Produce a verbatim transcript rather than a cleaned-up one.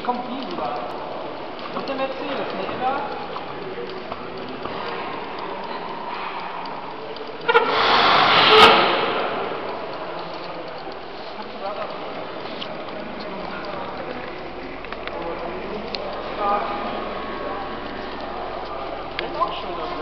Jetzt kommt die rüber. Und der Mercedes, ne, oder? Ist auch schön.